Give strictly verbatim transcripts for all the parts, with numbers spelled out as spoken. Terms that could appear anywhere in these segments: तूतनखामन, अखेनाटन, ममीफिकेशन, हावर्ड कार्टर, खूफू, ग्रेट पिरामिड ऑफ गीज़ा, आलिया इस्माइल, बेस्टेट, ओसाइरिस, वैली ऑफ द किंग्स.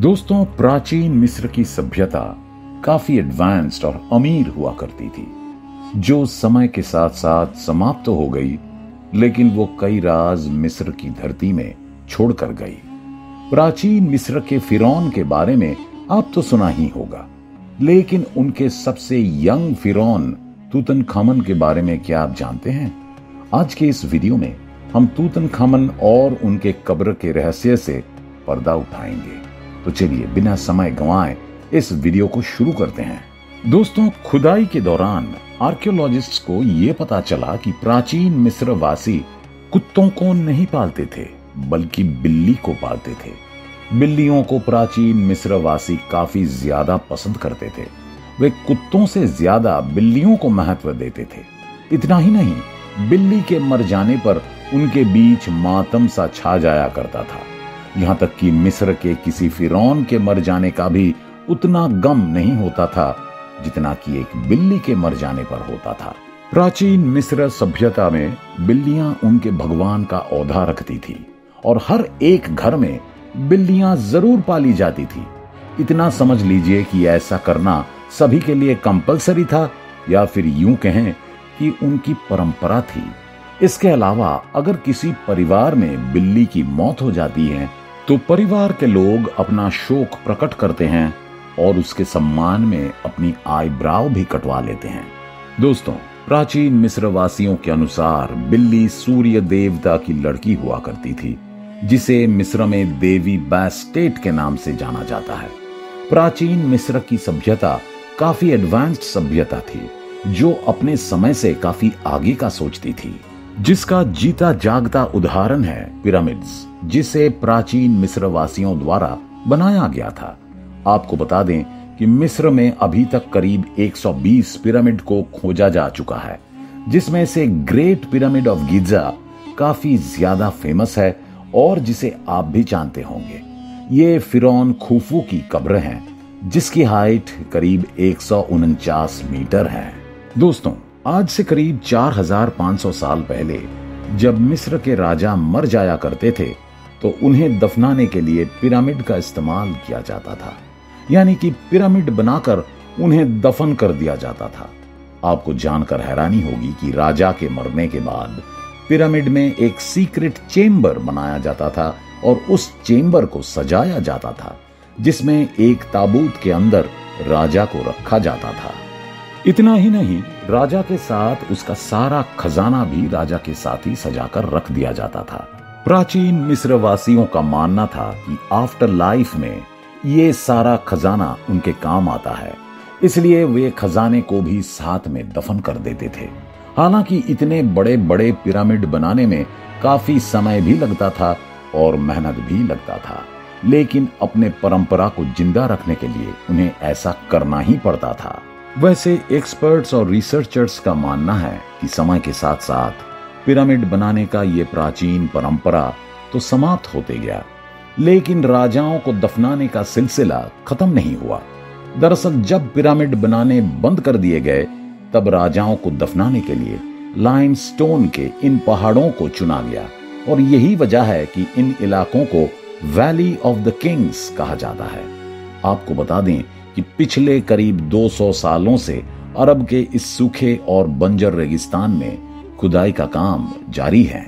दोस्तों, प्राचीन मिस्र की सभ्यता काफी एडवांस्ड और अमीर हुआ करती थी, जो समय के साथ साथ समाप्त तो हो गई, लेकिन वो कई राज मिस्र की धरती में छोड़कर गई। प्राचीन मिस्र के फिरौन के बारे में आप तो सुना ही होगा, लेकिन उनके सबसे यंग फिरौन तूतनखामन के बारे में क्या आप जानते हैं? आज के इस वीडियो में हम तूतनखामन और उनके कब्र के रहस्य से पर्दा उठाएंगे। तो चलिए बिना समय गंवाए इस वीडियो को शुरू करते हैं। दोस्तों, खुदाई के दौरान आर्कियोलॉजिस्ट्स को यह पता चला कि प्राचीन मिस्र वासी कुत्तों को नहीं पालते थे, बल्कि बिल्ली को पालते थे। बिल्लियों को प्राचीन मिस्र वासी काफी ज्यादा पसंद करते थे। वे कुत्तों से ज्यादा बिल्लियों को महत्व देते थे। इतना ही नहीं, बिल्ली के मर जाने पर उनके बीच मातम सा छा जाया करता था। यहाँ तक कि मिस्र के किसी फिरौन के मर जाने का भी उतना गम नहीं होता था जितना कि एक बिल्ली के मर जाने पर होता था। प्राचीन मिस्र सभ्यता में बिल्लियां उनके भगवान का औधा रखती थी और हर एक घर में बिल्लियां जरूर पाली जाती थी। इतना समझ लीजिए कि ऐसा करना सभी के लिए कंपल्सरी था, या फिर यूं कहें कि उनकी परंपरा थी। इसके अलावा अगर किसी परिवार में बिल्ली की मौत हो जाती है तो परिवार के लोग अपना शोक प्रकट करते हैं और उसके सम्मान में अपनी आईब्राव भी कटवा लेते हैं। दोस्तों, प्राचीन मिस्र वासियों के अनुसार बिल्ली सूर्य देवता की लड़की हुआ करती थी, जिसे मिस्र में देवी बेस्टेट के नाम से जाना जाता है। प्राचीन मिस्र की सभ्यता काफी एडवांस्ड सभ्यता थी, जो अपने समय से काफी आगे का सोचती थी, जिसका जीता जागता उदाहरण है पिरामिड्स, जिसे प्राचीन मिस्र वासियों द्वारा बनाया गया था। आपको बता दें कि मिस्र में अभी तक करीब एक सौ बीस पिरामिड को खोजा जा चुका है, जिसमें से ग्रेट पिरामिड ऑफ गीज़ा काफी ज्यादा फेमस है और जिसे आप भी जानते होंगे। ये फिरौन खूफू की कब्र है, जिसकी हाइट करीब एक सौ उनचास मीटर है। दोस्तों, आज से करीब चार हज़ार पाँच सौ साल पहले जब मिस्र के राजा मर जाया करते थे तो उन्हें दफनाने के लिए पिरामिड का इस्तेमाल किया जाता था, यानी कि पिरामिड बनाकर उन्हें दफन कर दिया जाता था। आपको जानकर हैरानी होगी कि राजा के मरने के बाद पिरामिड में एक सीक्रेट चेंबर बनाया जाता था और उस चेंबर को सजाया जाता था, जिसमें एक ताबूत के अंदर राजा को रखा जाता था। इतना ही नहीं, राजा के साथ उसका सारा खजाना भी राजा के साथ ही सजाकर रख दिया जाता था। प्राचीन मिस्र वासियों का मानना था कि आफ्टर लाइफ में ये सारा खजाना उनके काम आता है, इसलिए वे खजाने को भी साथ में दफन कर देते थे। हालांकि इतने बड़े बड़े पिरामिड बनाने में काफी समय भी लगता था और मेहनत भी लगता था, लेकिन अपने परंपरा को जिंदा रखने के लिए उन्हें ऐसा करना ही पड़ता था। वैसे एक्सपर्ट्स और रिसर्चर्स का मानना है कि समय के साथ साथ पिरामिड बनाने का ये प्राचीन परंपरा तो समाप्त होते गया, लेकिन राजाओं को दफनाने का सिलसिला खत्म नहीं हुआ। दरअसल जब पिरामिड बनाने बंद कर दिए गए, तब राजाओं को दफनाने के लिए लाइमस्टोन के इन पहाड़ों को चुना गया, और यही वजह है कि इन इलाकों को वैली ऑफ द किंग्स कहा जाता है। आपको बता दें कि पिछले करीब दो सौ सालों से अरब के इस सूखे और बंजर रेगिस्तान में खुदाई का काम जारी है।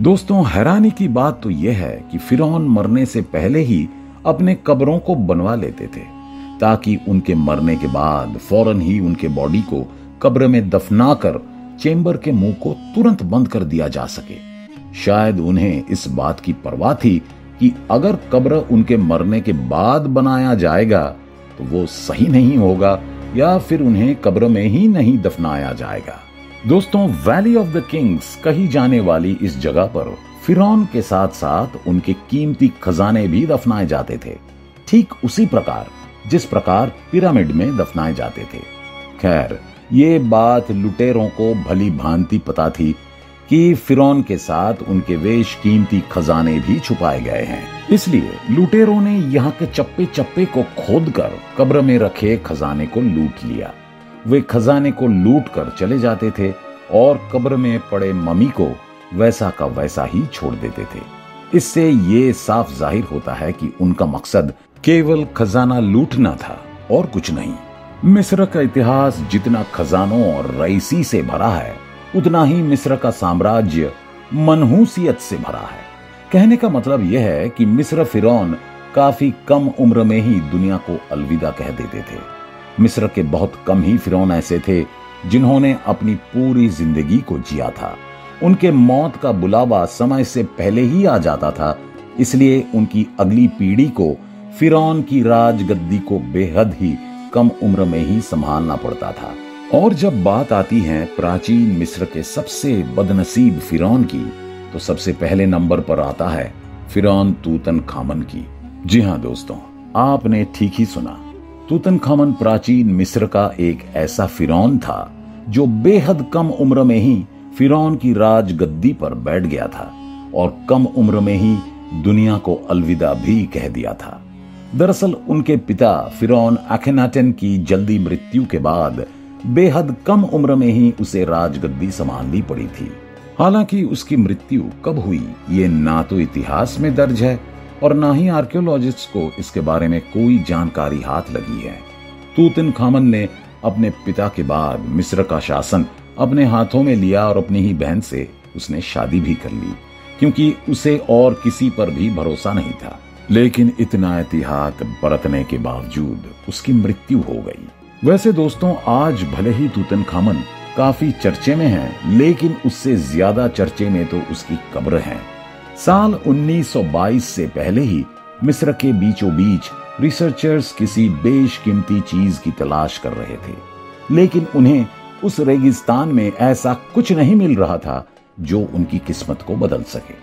दोस्तों, हैरानी की बात तो यह है कि फिरौन मरने से पहले ही अपने कब्रों को बनवा लेते थे, ताकि उनके मरने के बाद फौरन ही उनके बॉडी को कब्र में दफनाकर चेंबर के मुंह को तुरंत बंद कर दिया जा सके। शायद उन्हें इस बात की परवाह थी कि अगर कब्र उनके मरने के बाद बनाया जाएगा तो वो सही नहीं होगा, या फिर उन्हें कब्र में ही नहीं दफनाया जाएगा। दोस्तों, वैली ऑफ द किंग्स कही जाने वाली इस जगह पर फिरौन के साथ साथ उनके कीमती खजाने भी दफनाए जाते थे, ठीक उसी प्रकार जिस प्रकार पिरामिड में दफनाए जाते थे। खैर, ये बात लुटेरों को भली भांति पता थी कि फिरौन के साथ उनके वेश कीमती खजाने भी छुपाए गए हैं, इसलिए लुटेरों ने यहाँ के चप्पे चप्पे को खोदकर कब्र में रखे खजाने को लूट लिया। वे खजाने को लूटकर चले जाते थे और कब्र में पड़े ममी को वैसा का वैसा ही छोड़ देते थे। इससे ये साफ जाहिर होता है कि उनका मकसद केवल खजाना लूटना था और कुछ नहीं। मिस्र का इतिहास जितना खजानों और रईसी से भरा है, उतना ही मिस्र का साम्राज्य मनहूसियत से भरा है। कहने का मतलब यह है कि मिस्र फिरौन काफी कम उम्र में ही दुनिया को अलविदा कह देते थे। मिस्र के बहुत कम ही फिरौन ऐसे थे जिन्होंने अपनी पूरी जिंदगी को जिया था। उनके मौत का बुलावा समय से पहले ही आ जाता था, इसलिए उनकी अगली पीढ़ी को फिरौन की राजगद्दी को बेहद ही कम उम्र में ही संभालना पड़ता था। और जब बात आती है प्राचीन मिस्र के सबसे बदनसीब फिरौन की, तो सबसे पहले नंबर पर आता है फिरौन तूतनखामन की। जी हाँ दोस्तों, आपने ठीक ही सुना। तूतनखामन प्राचीन मिस्र का एक ऐसा फिरौन था जो बेहद कम उम्र में ही फिरौन की राजगद्दी पर बैठ गया था और कम उम्र में ही दुनिया को अलविदा भी कह दिया था। दरअसल उनके पिता फिरौन अखेनाटन की जल्दी मृत्यु के बाद बेहद कम उम्र में ही उसे राजगद्दी संभालनी पड़ी थी। हालांकि उसकी मृत्यु कब हुई ये ना तो इतिहास में दर्ज है और ना ही आर्कियोलॉजिस्ट को इसके बारे में कोई जानकारी हाथ लगी है। तूतनखामन ने अपने पिता के बाद मिस्र का शासन अपने हाथों में लिया और अपनी ही बहन से उसने शादी भी कर ली, क्योंकि उसे और किसी पर भी भरोसा नहीं था। लेकिन इतना एहतियात बरतने के बावजूद उसकी मृत्यु हो गई। वैसे दोस्तों, आज भले ही तूतनखामन काफी चर्चे में हैं, लेकिन उससे ज्यादा चर्चे में तो उसकी कब्र है। साल उन्नीस सौ बाईस से पहले ही मिस्र के बीचों बीच रिसर्चर्स किसी बेशकीमती चीज की तलाश कर रहे थे, लेकिन उन्हें उस रेगिस्तान में ऐसा कुछ नहीं मिल रहा था जो उनकी किस्मत को बदल सके।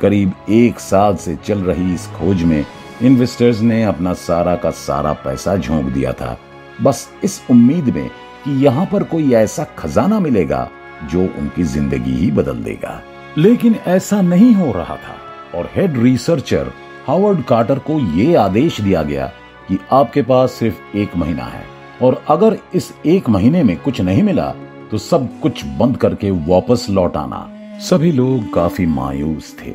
करीब एक साल से चल रही इस खोज में इन्वेस्टर्स ने अपना सारा का सारा पैसा झोंक दिया था, बस इस उम्मीद में कि यहाँ पर कोई ऐसा खजाना मिलेगा जो उनकी जिंदगी ही बदल देगा। लेकिन ऐसा नहीं हो रहा था और हेड रिसर्चर हावर्ड कार्टर को ये आदेश दिया गया कि आपके पास सिर्फ एक महीना है और अगर इस एक महीने में कुछ नहीं मिला तो सब कुछ बंद करके वापस लौट आना। सभी लोग काफी मायूस थे,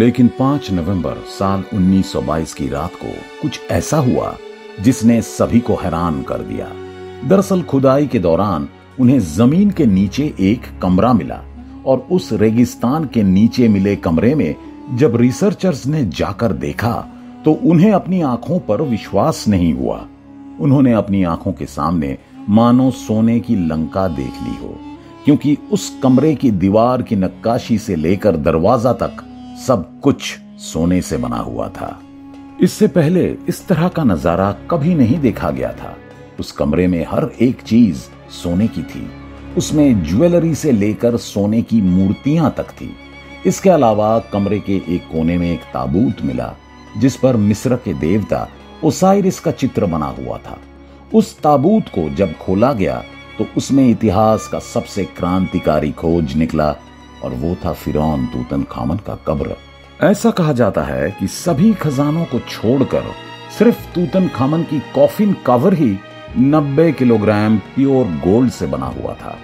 लेकिन पांच नवंबर साल उन्नीस सौ बाईस की रात को कुछ ऐसा हुआ जिसने सभी को हैरान कर दिया। दरअसल खुदाई के दौरान उन्हें जमीन के नीचे एक कमरा मिला और उस रेगिस्तान के नीचे मिले कमरे में जब रिसर्चर्स ने जाकर देखा तो उन्हें अपनी आंखों पर विश्वास नहीं हुआ। उन्होंने अपनी आंखों के सामने मानो सोने की लंका देख ली हो, क्योंकि उस कमरे की दीवार की नक्काशी से लेकर दरवाजा तक सब कुछ सोने से बना हुआ था। इससे पहले इस तरह का नजारा कभी नहीं देखा गया था। उस कमरे में हर एक चीज सोने की थी। उसमें ज्वेलरी से लेकर सोने की मूर्तियां तक थी। इसके अलावा कमरे के एक कोने में एक ताबूत मिला जिस पर मिस्र के देवता ओसाइरिस का चित्र बना हुआ था। उस ताबूत को जब खोला गया तो उसमें इतिहास का सबसे क्रांतिकारी खोज निकला और वो था फिरौन तूतनखामन का कब्र। ऐसा कहा जाता है कि सभी खजानों को छोड़कर सिर्फ तूतनखामन की कॉफिन कवर ही नब्बे किलोग्राम प्योर गोल्ड से बना हुआ था।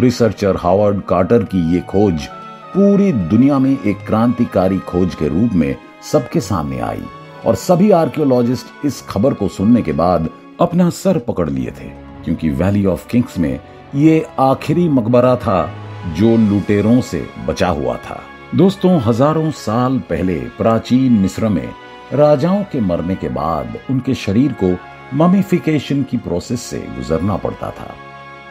रिसर्चर हावर्ड कार्टर की ये खोज पूरी दुनिया में एक क्रांतिकारी खोज के रूप में सबके सामने आई और सभी आर्कियोलॉजिस्ट इस खबर को सुनने के बाद अपना सर पकड़ लिए थे, क्योंकि वैली ऑफ किंग्स में ये आखिरी मकबरा था जो लुटेरों से बचा हुआ था। दोस्तों, हजारों साल पहले प्राचीन मिस्र में राजाओं के मरने के बाद उनके शरीर को ममीफिकेशन की प्रोसेस से गुजरना पड़ता था।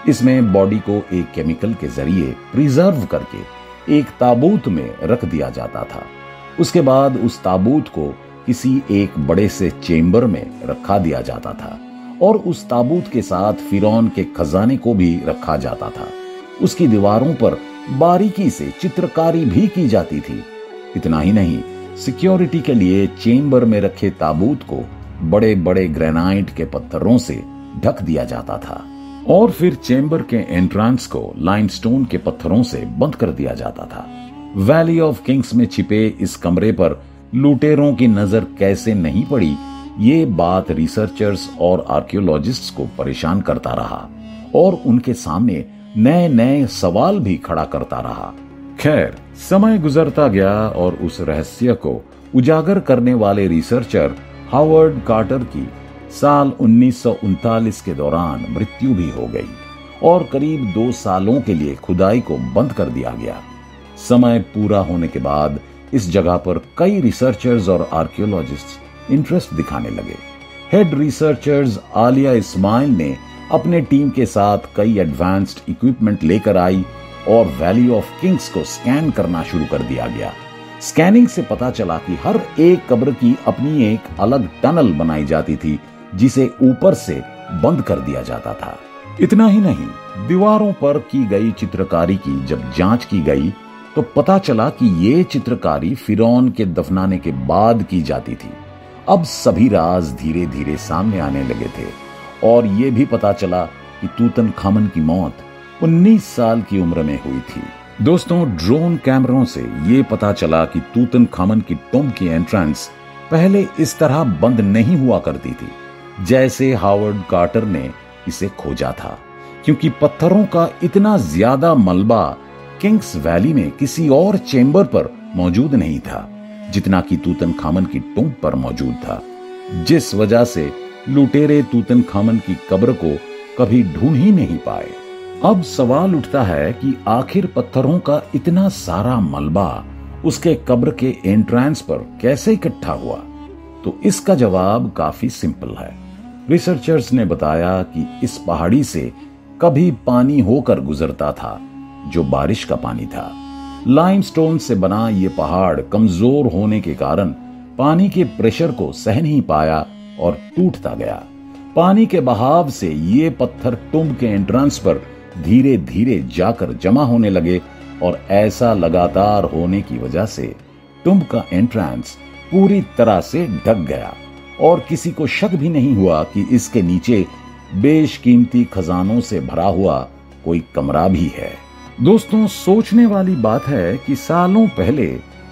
इसमें बॉडी को एक केमिकल के जरिए प्रिजर्व करके एक ताबूत में रख दिया जाता था। उसके बाद उस ताबूत को किसी एक बड़े से चेम्बर में रखा दिया जाता था और उस ताबूत के साथ फिरौन के खजाने को भी रखा जाता था। उसकी दीवारों पर बारीकी से चित्रकारी भी की जाती थी। इतना ही नहीं, सिक्योरिटी के लिए चेंबर में रखे ताबूत को बड़े बड़े ग्रेनाइट के पत्थरों से ढक दिया जाता था और फिर चेंबर के एंट्रेंस को लाइमस्टोन के पत्थरों से बंद कर दिया जाता था। वैली ऑफ किंग्स में छिपे इस कमरे पर लुटेरों की नजर कैसे नहीं पड़ी, ये बात रिसर्चर्स और आर्कियोलॉजिस्ट्स को परेशान करता रहा और उनके सामने नए नए सवाल भी खड़ा करता रहा। खैर, समय गुजरता गया और उस रहस्य को उजागर करने वाले रिसर्चर हावर्ड कार्टर की साल उन्नीस सौ उनतालीस के दौरान मृत्यु भी हो गई और करीब दो सालों के लिए खुदाई को बंद कर दिया गया। समय पूरा होने के बाद इस जगह पर कई रिसर्चर्स और आर्कियोलॉजिस्ट्स इंटरेस्ट दिखाने लगे। हेड रिसर्चर्स आलिया इस्माइल ने अपने टीम के साथ कई एडवांस्ड इक्विपमेंट लेकर आई और वैली ऑफ किंग्स को स्कैन करना शुरू कर दिया गया। स्कैनिंग से पता चला कि हर एक कब्र की अपनी एक अलग टनल बनाई जाती थी जिसे ऊपर से बंद कर दिया जाता था। इतना ही नहीं, दीवारों पर की गई चित्रकारी की जब जांच की गई तो पता चला कि ये चित्रकारी फिरौन के दफनाने के बाद की जाती थी। अब सभी राज धीरे धीरे सामने आने लगे थे और ये भी पता चला कि तूतनखामन की मौत उन्नीस साल की उम्र में हुई थी। दोस्तों, ड्रोन कैमरों से ये पता चला कि तूतनखामन की टॉम्ब की एंट्रेंस पहले इस तरह बंद नहीं हुआ करती थी जैसे हावर्ड कार्टर ने इसे खोजा था, क्योंकि पत्थरों का इतना ज्यादा मलबा किंग्स वैली में किसी और चेंबर पर मौजूद नहीं था जितना कि तूतनखामन की टॉम्ब पर मौजूद था, जिस वजह से लुटेरे तूतनखामन की कब्र को कभी ढूंढ ही नहीं पाए। अब सवाल उठता है कि आखिर पत्थरों का इतना सारा मलबा उसके कब्र के एंट्रेंस पर कैसे इकट्ठा हुआ? तो इसका जवाब काफी सिंपल है। रिसर्चर्स ने बताया कि इस पहाड़ी से कभी पानी होकर गुजरता था जो बारिश का पानी था। लाइमस्टोन से बना ये पहाड़ कमजोर होने के कारण पानी के प्रेशर को सह नहीं पाया और टूटता गया। पानी के बहाव से ये पत्थर टॉम्ब के एंट्रेंस पर धीरे धीरे जाकर जमा होने लगे और ऐसा लगातार होने की वजह से टॉम्ब का एंट्रेंस पूरी तरह से ढक गया और किसी को शक भी नहीं हुआ कि इसके नीचे बेशकीमती खजानों से भरा हुआ कोई कमरा भी है। दोस्तों, सोचने वाली बात है कि सालों पहले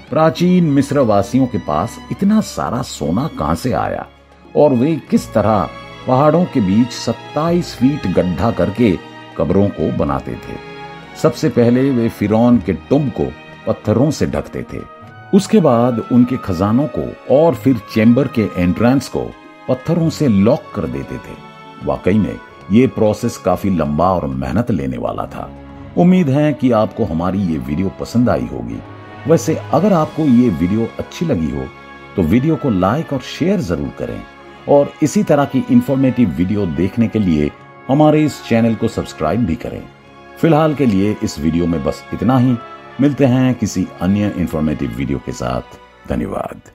प्राचीन मिस्र वासियों के पास इतना सारा सोना कहां से आया और वे किस तरह पहाड़ों के बीच सत्ताईस फीट गड्ढा करके कब्रों को बनाते थे। सबसे पहले वे फिरौन के टॉम्ब को पत्थरों से ढकते थे, उसके बाद उनके खजानों को और फिर चेंबर के एंट्रेंस को पत्थरों से लॉक कर देते थे। वाकई में ये प्रोसेस काफी लंबा और मेहनत लेने वाला था। उम्मीद है कि आपको हमारी ये वीडियो पसंद आई होगी। वैसे अगर आपको ये वीडियो अच्छी लगी हो तो वीडियो को लाइक और शेयर जरूर करें और इसी तरह की इंफॉर्मेटिव वीडियो देखने के लिए हमारे इस चैनल को सब्सक्राइब भी करें। फिलहाल के लिए इस वीडियो में बस इतना ही। मिलते हैं किसी अन्य इंफॉर्मेटिव वीडियो के साथ। धन्यवाद।